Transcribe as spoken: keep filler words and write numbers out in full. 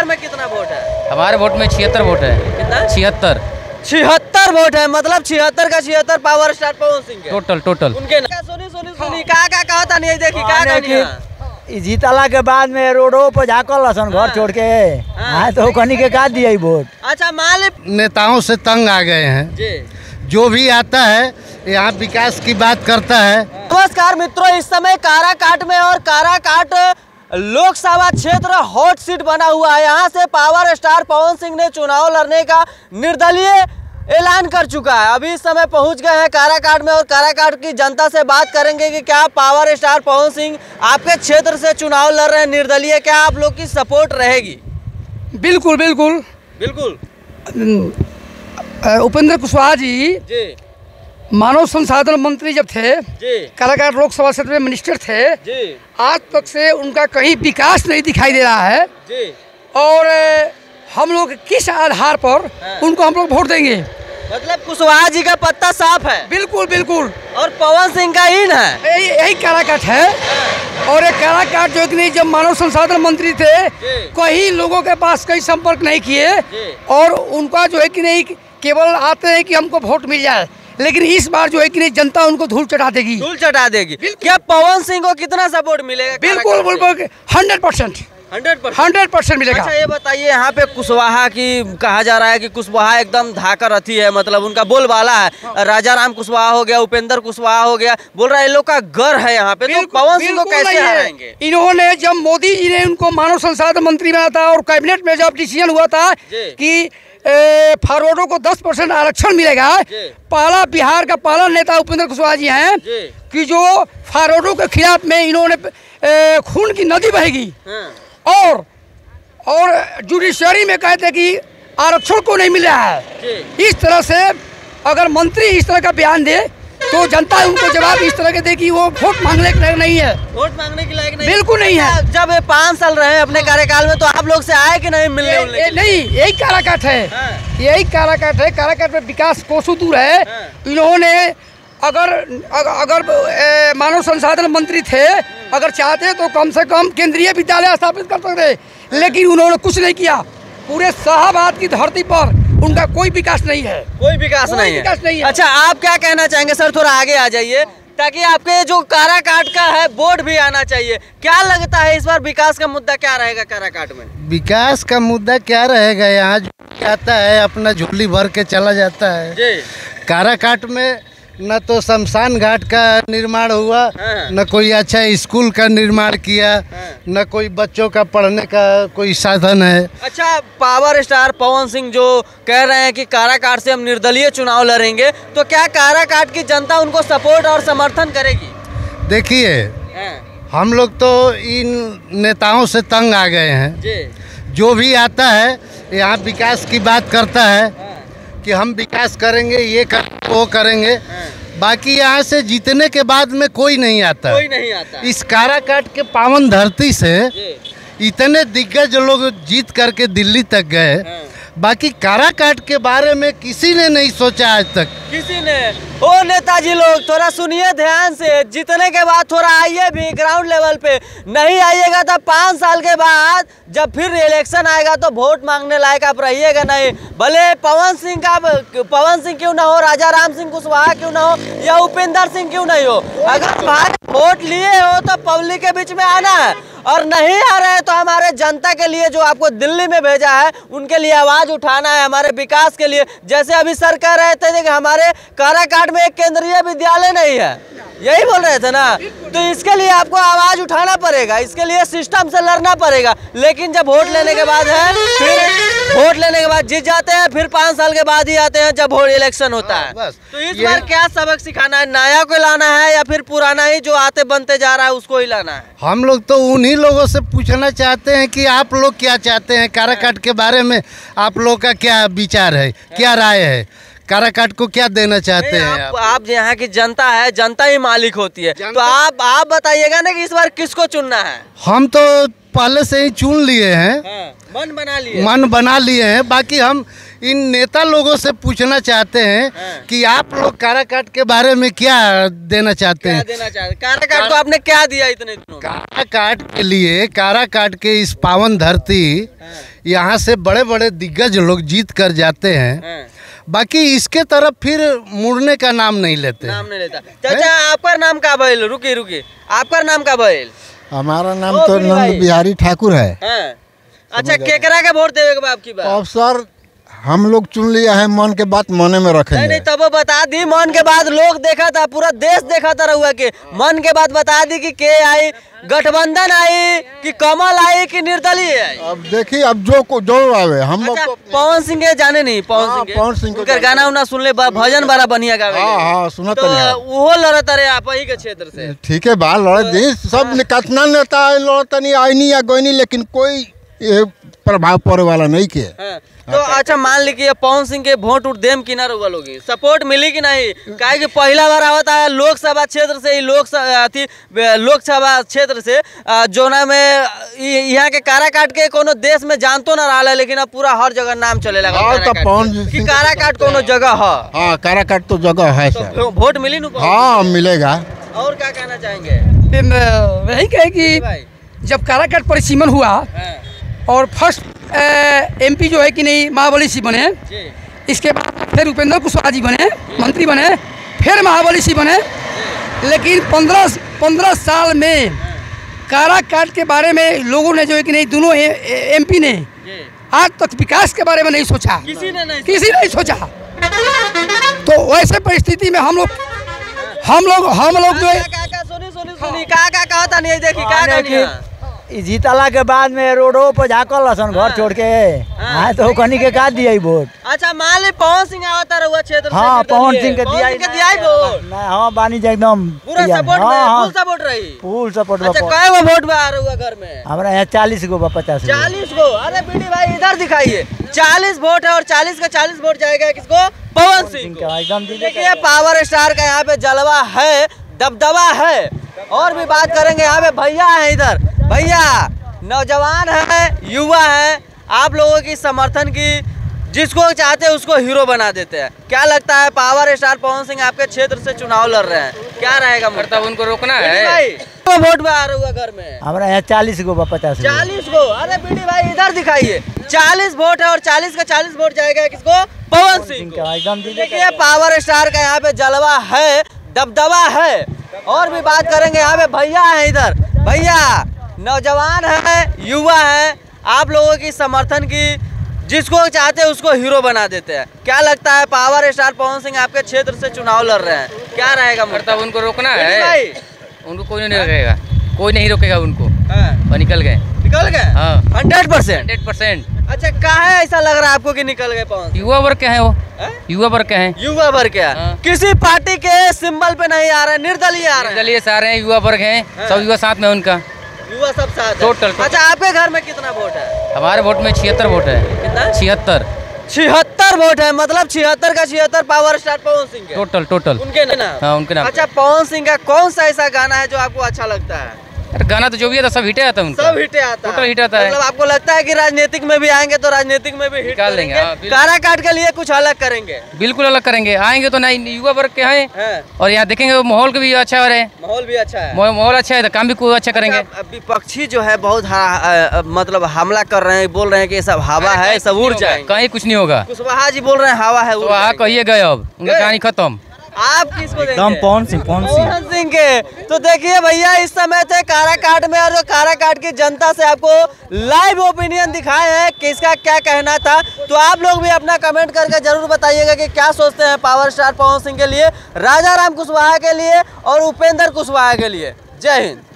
बिहार में कितना वोट है? हमारे वोट में छिहत्तर वोट है। कितना? छिहत्तर। छिहत्तर वोट है, मतलब छिहत्तर का छिहत्तर power star Pawan Singh total total उनके ना। सुनी सुनी सुनी का का कहा था नहीं देखी का का जीतला के बाद में रोडो पर झाकल लसन घर छोड़ के हां तो कनी के का दिए वोट। अच्छा मालिक नेताओं से तंग आ गए हैं जी, जो भी आता है यहाँ विकास की बात करता है। नमस्कार मित्रों, इस समय कराकाट में और कराकाट लोकसभा क्षेत्र हॉट सीट बना हुआ है। यहाँ से पावर स्टार पवन सिंह ने चुनाव लड़ने का निर्दलीय ऐलान कर चुका है। अभी इस समय पहुँच गए हैं कराकाट में और कराकाट की जनता से बात करेंगे कि क्या पावर स्टार पवन सिंह आपके क्षेत्र से चुनाव लड़ रहे हैं निर्दलीय, क्या आप लोग की सपोर्ट रहेगी? बिल्कुल बिल्कुल बिल्कुल। उपेंद्र कुशवाहा जी, जी मानव संसाधन मंत्री जब थे, कराकाट लोकसभा क्षेत्र में मिनिस्टर थे, आज तक से उनका कहीं विकास नहीं दिखाई दे रहा है जी। और हम लोग किस आधार पर उनको हम लोग वोट देंगे? मतलब कुशवाहा जी का पत्ता साफ है। बिल्कुल बिल्कुल। और पवन सिंह का इन है, यही कराकाट है। और ये कराकाट जो इतनी जब मानव संसाधन मंत्री थे कहीं लोगों के पास कहीं संपर्क नहीं किए और उनका जो है कि नहीं केवल आते हैं कि हमको वोट मिल जाए, लेकिन इस बार जो है कि नहीं जनता उनको धूल चटा देगी, धूल चटा देगी। क्या पवन सिंह को कितना सपोर्ट मिलेगा? बिल्कुल बिल्कुल हंड्रेड परसेंट हंड्रेड परसेंट मिलेगा। अच्छा ये बताइए, यहाँ पे कुशवाहा की कहा जा रहा है कि कुशवाहा एकदम धाकर अथी है, मतलब उनका बोलबाला है। राजाराम कुशवाहा हो गया, उपेंद्र कुशवाहा हो गया, बोल रहा है लोग का घर है यहाँ पे, तो पवन सिंह को कैसे हराएंगे? इन्होंने जब मोदी जी ने उनको मानव संसाधन मंत्री बनाया था और कैबिनेट में जब डिसीजन हुआ था की फॉरवर्डों को दस परसेंट आरक्षण मिलेगा, पहला बिहार का पहला नेता उपेंद्र कुशवाहा जी हैं कि जो फॉरवर्डों के खिलाफ में इन्होंने खून की नदी बहेगी। और और जुडिशरी में कहते कि आरक्षण को नहीं मिल रहा है। इस तरह से अगर मंत्री इस तरह का बयान दे तो जनता उनको जवाब इस तरह के दे कि वो वोट मांगने के लायक नहीं है, वोट मांगने के लायक नहीं, बिल्कुल नहीं है। जब पाँच साल रहे अपने कार्यकाल में तो आप लोग से आए कि नहीं मिलने? ए, ए, नहीं, यही कराकाट है, यही कराकाट है। कराकाट में विकास कोसों दूर है। इन्होंने अगर अगर ए, मानव संसाधन मंत्री थे, अगर चाहते तो कम से कम केंद्रीय विद्यालय स्थापित कर सकते, लेकिन उन्होंने कुछ नहीं किया। पूरे शाहबाद की धरती पर उनका कोई विकास नहीं है, कोई विकास नहीं है, विकास नहीं है। अच्छा आप क्या कहना चाहेंगे सर? थोड़ा आगे आ जाइए ताकि आपके जो कराकाट का है बोर्ड भी आना चाहिए। क्या लगता है इस बार विकास का मुद्दा क्या रहेगा कराकाट में? विकास का मुद्दा क्या रहेगा, यहाँ जो आता है अपना झोली भर के चला जाता है। कराकाट में न तो शमशान घाट का निर्माण हुआ, न कोई अच्छा स्कूल का निर्माण किया, न कोई बच्चों का पढ़ने का कोई साधन है। अच्छा पावर स्टार पवन सिंह जो कह रहे हैं कि कराकाट से हम निर्दलीय चुनाव लड़ेंगे, तो क्या कराकाट की जनता उनको सपोर्ट और समर्थन करेगी? देखिए हम लोग तो इन नेताओं से तंग आ गए हैं। जो भी आता है यहाँ विकास की बात करता है कि हम विकास करेंगे, ये कर, वो करेंगे। बाकी यहाँ से जीतने के बाद में कोई नहीं आता, कोई नहीं आता। इस कराकाट के पावन धरती से इतने दिग्गज लोग जीत करके दिल्ली तक गए, बाकी कराकाट के बारे में किसी ने नहीं सोचा आज तक, किसी ने। ओ नेताजी लोग थोड़ा सुनिए ध्यान से, जीतने के बाद थोड़ा आइए भी ग्राउंड लेवल पे, नहीं आइएगा तो पाँच साल के बाद जब फिर इलेक्शन आएगा तो वोट मांगने लायक आप रहिएगा नहीं। भले पवन सिंह का पवन सिंह क्यों ना हो, राजाराम सिंह कुशवाहा क्यों ना हो, या उपेंद्र सिंह क्यों नहीं हो, अगर भाई वोट लिए हो तो पब्लिक के बीच में आना है, और नहीं आ रहे तो हमारे जनता के लिए जो आपको दिल्ली में भेजा है उनके लिए आवाज़ उठाना है, हमारे विकास के लिए। जैसे अभी सर कह रहे थे कि हमारे कराकाट में एक केंद्रीय विद्यालय नहीं है, यही बोल रहे थे ना, तो इसके लिए आपको आवाज़ उठाना पड़ेगा, इसके लिए सिस्टम से लड़ना पड़ेगा। लेकिन जब वोट लेने के बाद है, फिर वोट लेने के बाद जीत जाते हैं, फिर पाँच साल के बाद ही आते हैं जब वोट इलेक्शन होता है। बस तो इस बार क्या सबक सिखाना है, नया को लाना है या फिर पुराना ही जो आते बनते जा रहा है उसको ही लाना है? हम लोग तो उन्हीं लोगों से पूछना चाहते हैं कि आप लोग क्या चाहते हैं, कराकाट के बारे में आप लोग का क्या विचार है, क्या राय है, कराकाट को क्या देना चाहते हैं आप? आप यहाँ की जनता है, जनता ही मालिक होती है, तो आप आप बताइएगा ना कि इस बार किसको चुनना है। हम तो पहले से ही चुन लिए हैं, हाँ, मन बना लिए मन बना लिए हैं। बाकी हम इन नेता लोगों से पूछना चाहते हैं हाँ। कि आप लोग काराकाट के बारे में क्या देना चाहते हैं? देना चाहते काराकाट को आपने क्या दिया इतने दिनों? काराकाट के लिए, काराकाट के इस पावन धरती हाँ। यहाँ से बड़े बड़े दिग्गज लोग जीत कर जाते हैं हाँ। बाकी इसके तरफ फिर मुड़ने का नाम नहीं लेते, नाम नहीं लेता। चाचा आपका नाम का भइल? रुके रुके, आपका नाम का भइल? हमारा नाम तो नंद बिहारी ठाकुर है हाँ। अच्छा, केकरा का वोट देवे के बाप की बात? अब सर हम लोग चुन लिया है, मन के बात मने में रखेंगे। नहीं तब बता दी, मन के बात लोग देखा था, पूरा देश देखा था रहुआ के मन के बात बता दी कि के आई, गठबंधन आई कि कमल आई कि निर्दलीय आई। अब देखिए अब जो को जो आवे हम अच्छा, लोग पवन सिंह के जाने नहीं, पवन सिंह पवन सिंह उनका गाना उना सुन ले, भजन बड़ा बढ़िया गावे। हां हां सुना तो वो लड़त रे आप ही के क्षेत्र से, ठीक है बा लड़त दी सब निकतना नेता आई लड़तनी आईनी या गोईनी, लेकिन कोई ये प्रभाव पड़े वाला नहीं के हाँ। तो अच्छा मान लीजिए पवन सिंह के वोट उठ देम कि ना रहुआ लोग सपोर्ट मिली कि नहीं? काहे कि पहला बार आवता है लोकसभा क्षेत्र से ही, लोकसभा अथी लोकसभा क्षेत्र से जोना में यहाँ के काराकाट के कोनो देश में जानतो ना रहा, लेकिन अब पूरा हर जगह नाम चले लगा कि काराकाट कोनो जगह है। काराकाट तो जगह है, वोट मिली न? हाँ मिलेगा। और क्या कहना चाहेंगे? यही कहे की जब काराकाट परिसीमन हुआ और फर्स्ट एमपी जो है कि नहीं महाबली सिंह बने, इसके बाद फिर उपेंद्र कुशवाहा जी बने मंत्री बने, फिर महाबली सिंह बने, लेकिन पंद्रह पंद्रह साल में काराकाट के बारे में लोगों ने जो है कि नहीं दोनों एमपी ने आज तक विकास के बारे में नहीं सोचा, किसी ने नहीं, किसी नहीं सोचा। तो वैसे परिस्थिति में हम लोग हम लोग हम लोग जो है जीतला के बाद में रोडो पर झाकल लसन घर छोड़ के हाँ, तो कहीं के का दिया वोट? अच्छा मान ली पवन सिंह आवता रहुआ क्षेत्र हाँ, पवन सिंह के दिया दिया वोट? हां बानी जी एकदम पूरा सपोर्ट में, फुल सपोर्ट रही, फुल सपोर्ट। अच्छा काएगो वोट बा रहुआ घर में? हमरा यहां चालीस गो बा, पचास गो, चालीस गो। अरे बीडी भाई इधर दिखाइए, चालीस वोट है और चालीस का चालीस वोट जाएगा किसको? पवन सिंह का। एकदम देखिए पावर स्टार का यहां पे जलवा है, दबदबा है। और भी बात करेंगे, यहां पे भैया है, इधर भैया नौजवान है, युवा है, आप लोगों की समर्थन की, जिसको चाहते हैं उसको हीरो बना देते हैं। क्या लगता है पावर स्टार पवन सिंह आपके क्षेत्र से चुनाव लड़ रहे हैं, क्या रहेगा मतलब उनको रोकना है? तो वोट में आ रहा घर में हमारा यहाँ चालीस गो पचास चालीस गो। अरे बीडी भाई इधर दिखाइए, चालीस वोट है और चालीस का चालीस वोट जाएगा किसको? पवन सिंह का। एकदम देखिए पावर स्टार का यहाँ पे जलवा है, दबदबा है। और भी बात करेंगे, यहाँ पे भैया है, इधर भैया नौजवान है, युवा है, आप लोगों की समर्थन की, जिसको चाहते हैं उसको हीरो बना देते हैं। क्या लगता है पावर स्टार पवन सिंह आपके क्षेत्र से चुनाव लड़ रहे हैं, क्या रहेगा मतलब उनको रोकना है? उनको कोई नहीं रोकेगा, कोई नहीं रोकेगा उनको, वो निकल गए निकल गए हाँ हंड्रेड परसेंट हंड्रेड परसेंट अच्छा काहे ऐसा लग रहा है आपको कि निकल गए पवन? युवा वर्ग क्या है वो है? युवा वर्ग क्या है? युवा वर्ग क्या है? किसी पार्टी के सिंबल पे नहीं आ रहा है, निर्दलीय आ रहे हैं, निर्दलीय सारे हैं, युवा वर्ग है, सब युवा साथ में उनका, युवा सब साथ टोटल। अच्छा आपके घर में कितना वोट है? हमारे वोट में छिहत्तर वोट है। कितना? छिहत्तर छिहत्तर वोट है, मतलब छिहत्तर का छिहत्तर power star Pawan Singh total total उनके नाम हाँ उनके नाम। अच्छा पवन सिंह का कौन सा ऐसा गाना है जो आपको अच्छा लगता है? गाना तो जो भी आता सब हिटे आता है, सब हिटे आता है, हिट आता है। मतलब आपको लगता है कि राजनीतिक में भी आएंगे तो राजनीतिक में भी हिट निकाल देंगे, काराकाट के लिए कुछ अलग करेंगे? बिल्कुल अलग करेंगे, आएंगे तो नहीं, युवा वर्ग के हैं है। और यहाँ देखेंगे तो माहौल भी अच्छा हो रहा है, माहौल भी अच्छा है, माहौल अच्छा है तो काम भी कुछ अच्छा करेंगे। विपक्षी जो है बहुत मतलब हमला कर रहे हैं, बोल रहे हैं की सब हवा है, सब उड़ जाए, कहीं कुछ नहीं होगा। कुशवाहा जी बोल रहे हैं हवा है, वहाँ कहिए गए, अब उनका कहानी खत्म। आप किसको देंगे? पवन सिंह पवन सिंह के। तो देखिए भैया इस समय थे काराकाट में और काराकाट की जनता से आपको लाइव ओपिनियन दिखाए हैं कि इसका क्या कहना था। तो आप लोग भी अपना कमेंट करके जरूर बताइएगा कि क्या सोचते हैं पावर स्टार पवन सिंह के लिए, राजाराम कुशवाहा के लिए और उपेंद्र कुशवाहा के लिए। जय हिंद।